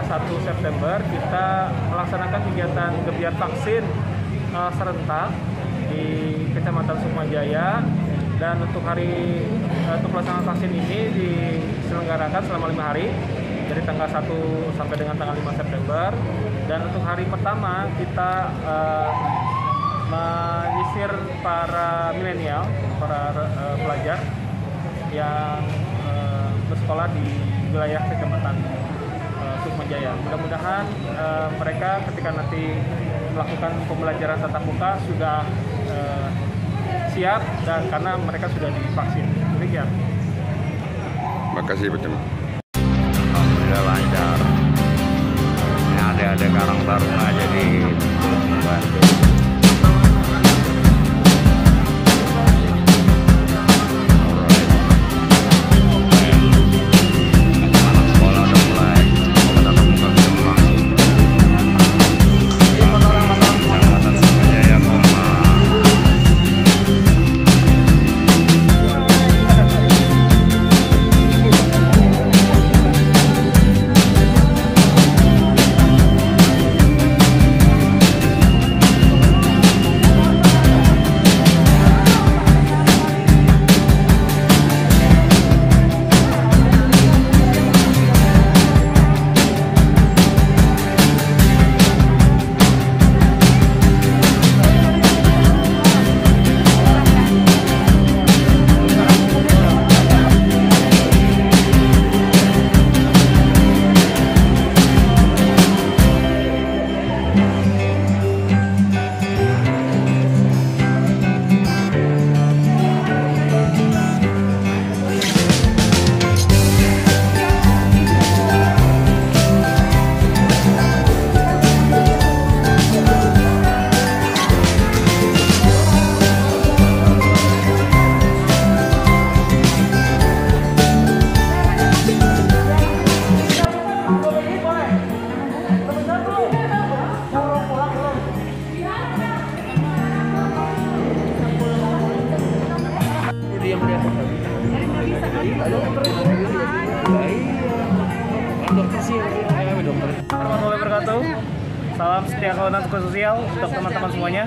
tanggal 1 September kita melaksanakan kegiatan vaksin serentak di Kecamatan Sukmajaya, dan untuk pelaksanaan vaksin ini diselenggarakan selama 5 hari dari tanggal 1 sampai dengan tanggal 5 September. Dan untuk hari pertama kita menyisir para milenial, para pelajar yang bersekolah di wilayah Kecamatan Sukmajaya. Mudah-mudahan mereka ketika nanti melakukan pembelajaran tatap muka sudah siap, dan karena mereka sudah divaksin. Demikian. Terima kasih, Pak. Alhamdulillah lancar. Ini ada Karang Taruna, jadi membantu. Salam setia kawanan sosial untuk teman-teman semuanya.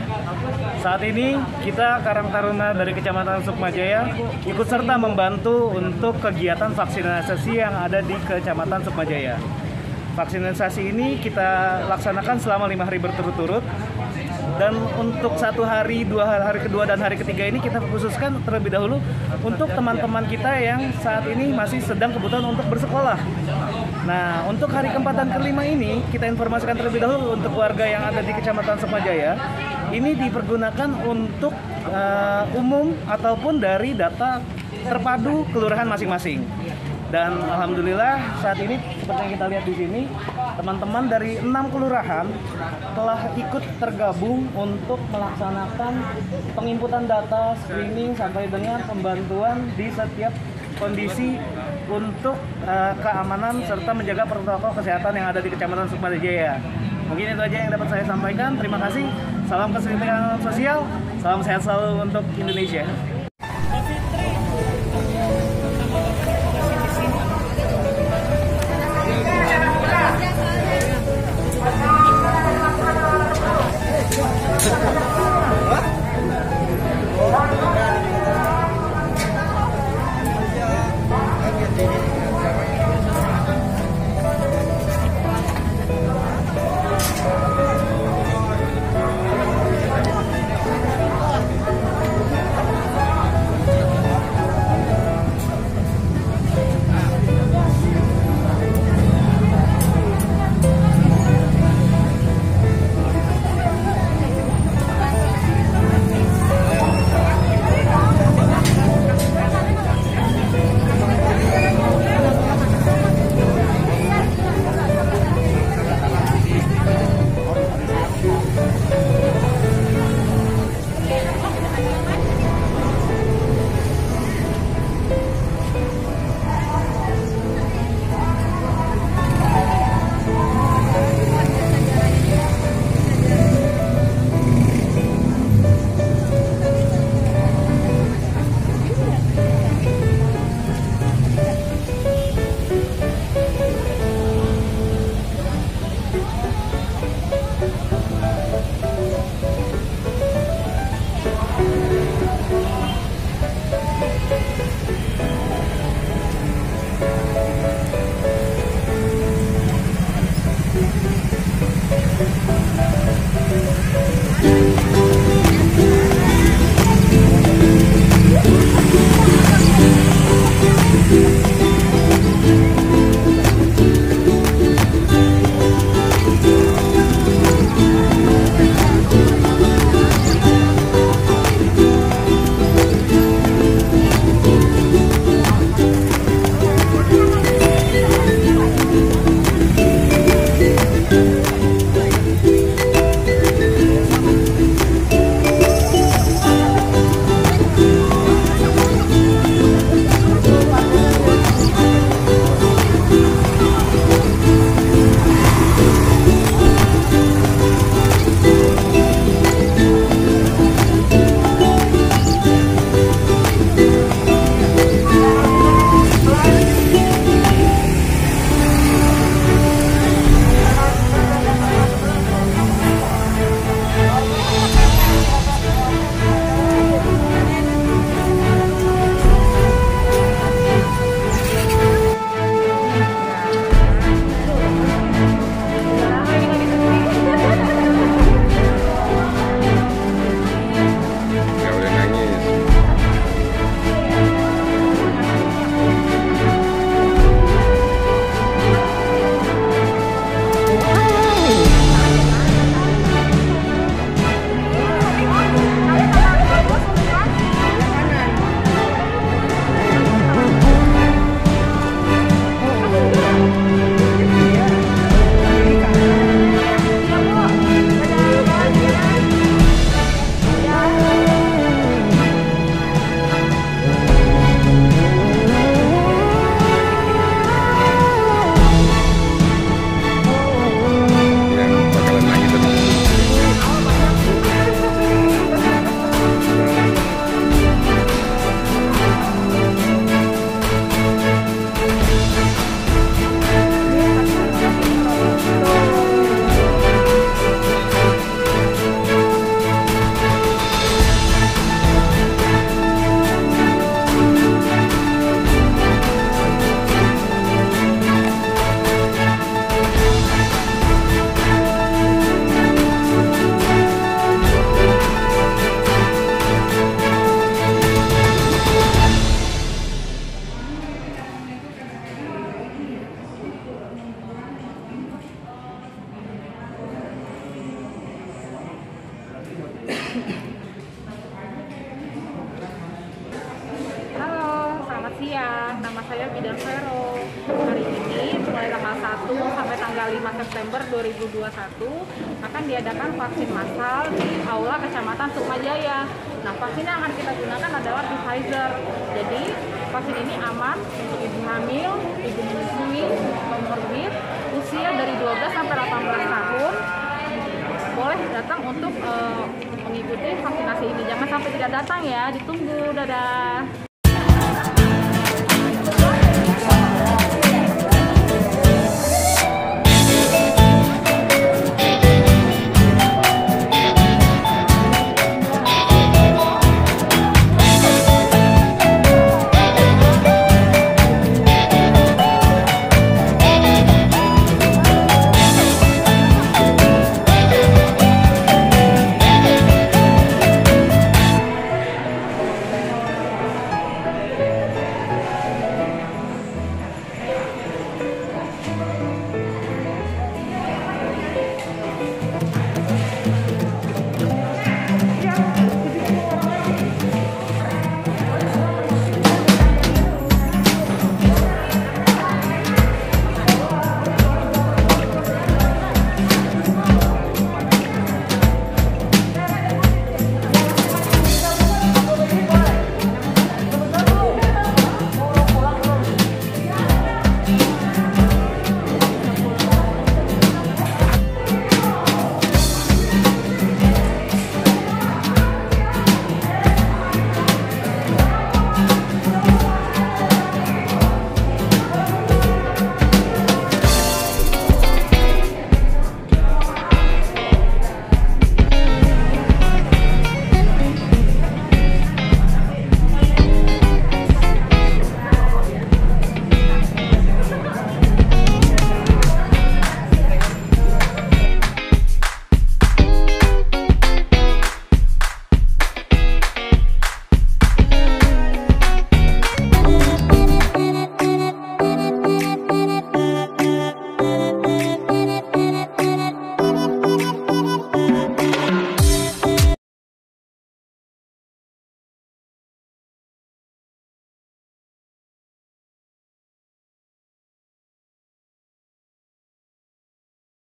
Saat ini kita Karang Taruna dari Kecamatan Sukmajaya ikut serta membantu untuk kegiatan vaksinasi yang ada di Kecamatan Sukmajaya. Vaksinasi ini kita laksanakan selama 5 hari berturut-turut, dan untuk 1 hari, 2 hari kedua dan hari ketiga ini kita khususkan terlebih dahulu untuk teman-teman kita yang saat ini masih sedang kebutuhan untuk bersekolah. Nah, untuk hari keempat dan kelima ini kita informasikan terlebih dahulu untuk warga yang ada di Kecamatan Sukmajaya. Ini dipergunakan untuk umum ataupun dari data terpadu kelurahan masing-masing. Dan alhamdulillah saat ini seperti yang kita lihat di sini, teman-teman dari 6 kelurahan telah ikut tergabung untuk melaksanakan penginputan data, screening, sampai dengan pembantuan di setiap kondisi untuk keamanan serta menjaga protokol kesehatan yang ada di Kecamatan Sukmajaya. Mungkin itu aja yang dapat saya sampaikan. Terima kasih. Salam kesejahteraan sosial. Salam sehat selalu untuk Indonesia. Padang Vero. Hari ini mulai tanggal 1 sampai tanggal 5 September 2021 akan diadakan vaksin massal di aula Kecamatan Sukmajaya. Nah, vaksin yang akan kita gunakan adalah Pfizer. Jadi, vaksin ini aman untuk ibu hamil, ibu menyusui, komorbid, usia dari 12 sampai 18 tahun. Boleh datang untuk mengikuti vaksinasi ini. Jangan sampai tidak datang ya, ditunggu. Dadah.